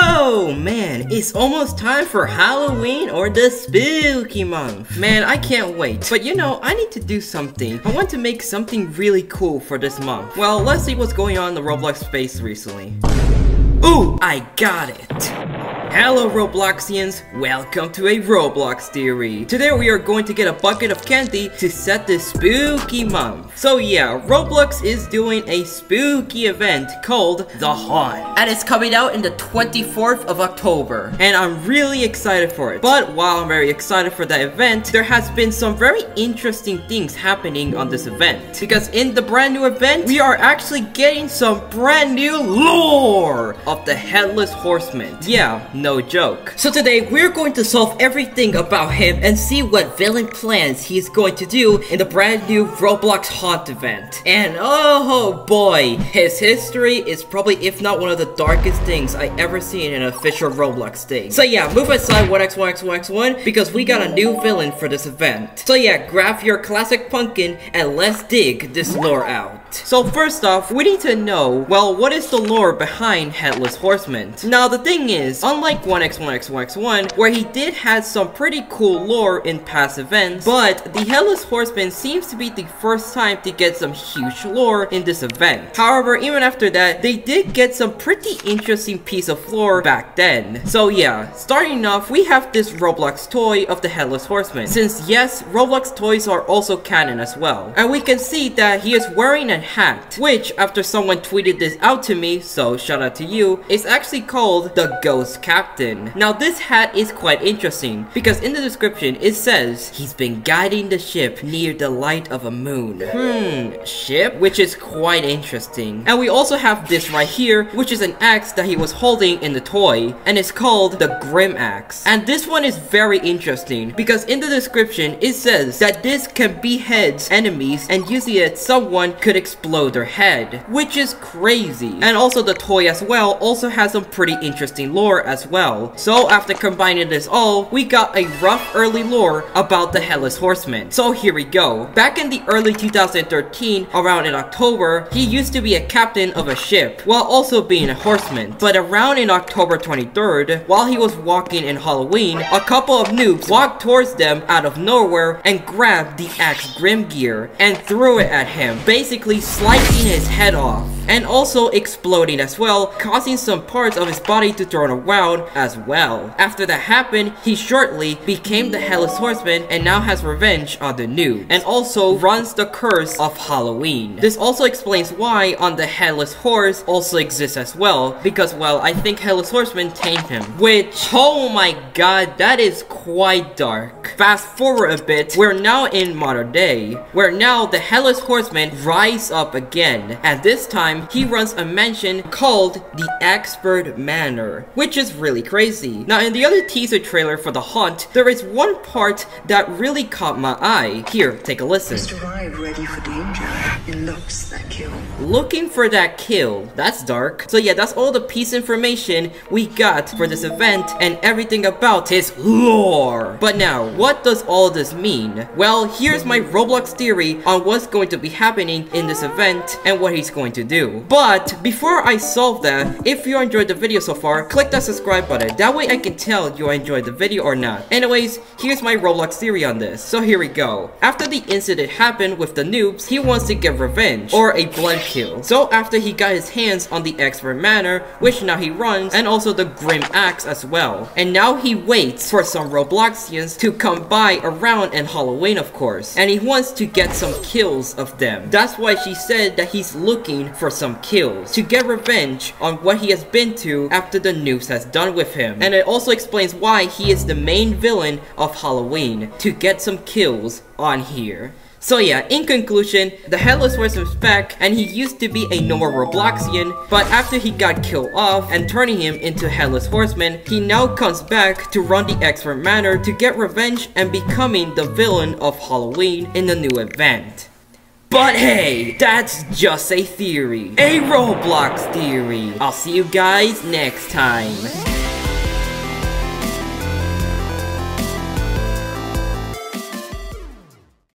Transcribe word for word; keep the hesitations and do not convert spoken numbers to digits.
Oh man, it's almost time for Halloween or the spooky month. Man, I can't wait. But you know, I need to do something. I want to make something really cool for this month. Well, let's see what's going on in the Roblox space recently. Ooh, I got it. Hello Robloxians, welcome to a Roblox theory. Today we are going to get a bucket of candy to set the spooky month. So yeah, Roblox is doing a spooky event called The Haunt. And it's coming out in the twenty-fourth of October. And I'm really excited for it. But while I'm very excited for that event, there has been some very interesting things happening on this event. Because in the brand new event, we are actually getting some brand new lore of the Headless Horseman. Yeah. No joke. So today, we're going to solve everything about him and see what villain plans he's going to do in the brand new Roblox Haunt event. And oh boy, his history is probably, if not one of the darkest things I ever seen in an official Roblox thing. So yeah, move aside one X one X one X one because we got a new villain for this event. So yeah, grab your classic pumpkin and let's dig this lore out. So first off, we need to know, well, what is the lore behind Headless Horseman? Now the thing is, unlike one X one X one X one, where he did have some pretty cool lore in past events, but the Headless Horseman seems to be the first time to get some huge lore in this event. However, even after that, they did get some pretty interesting piece of lore back then. So yeah, starting off, we have this Roblox toy of the Headless Horseman, since yes, Roblox toys are also canon as well. And we can see that he is wearing a hat, which after someone tweeted this out to me, so shout out to you, is actually called the Ghost Captain. Now this hat is quite interesting because in the description it says he's been guiding the ship near the light of a moon. Hmm, ship? Which is quite interesting. And we also have this right here, which is an axe that he was holding in the toy, and it's called the Grim Axe. And this one is very interesting because in the description it says that this can behead enemies and usually that someone could explode their head, which is crazy. And also the toy as well also has some pretty interesting lore as well. So after combining this all, we got a rough early lore about the Headless Horseman. So here we go. Back in the early two thousand thirteen, around in October, he used to be a captain of a ship while also being a horseman. But around in October twenty-third, while he was walking in Halloween, a couple of noobs walked towards them out of nowhere and grabbed the axe Grim Gear and threw it at him, basically slicing his head off and also exploding as well, causing some parts of his body to turn around as well. After that happened, he shortly became the Headless Horseman and now has revenge on the noob, and also runs the curse of Halloween. This also explains why on the Headless Horse also exists as well, because well, I think Headless Horseman tamed him, which, oh my god, that is quite dark. Fast forward a bit, we're now in modern day, where now the Headless Horseman rises up again, and this time he runs a mansion called the Axbury Manor, which is really crazy. Now in the other teaser trailer for The Haunt, there is one part that really caught my eye. Here, take a listen. Must arrive ready for danger and looks that kill. Looking for that kill. That's dark. So yeah, that's all the piece information we got for this event and everything about his lore. But now, what does all this mean? Well, here's my Roblox theory on what's going to be happening in this event and what he's going to do. But before I solve that, if you enjoyed the video so far, click that subscribe button. That way I can tell you enjoyed the video or not. Anyways, here's my Roblox theory on this. So here we go. After the incident happened with the noobs, he wants to get revenge or a blood kill. So after he got his hands on the Expert Manor, which now he runs, and also the Grim Axe as well. And now he waits for some Robloxians to come by around and Halloween of course. And he wants to get some kills of them. That's why she said that he's looking for some kills to get revenge on what he has been to after the noobs has done with him. And it also explains why he is the main villain of Halloween, to get some kills on here. So yeah, in conclusion, the Headless Horseman's back, and he used to be a normal Robloxian, but after he got killed off and turning him into Headless Horseman, he now comes back to run the Expert Manor to get revenge and becoming the villain of Halloween in the new event. But hey, that's just a theory. A Roblox theory. I'll see you guys next time.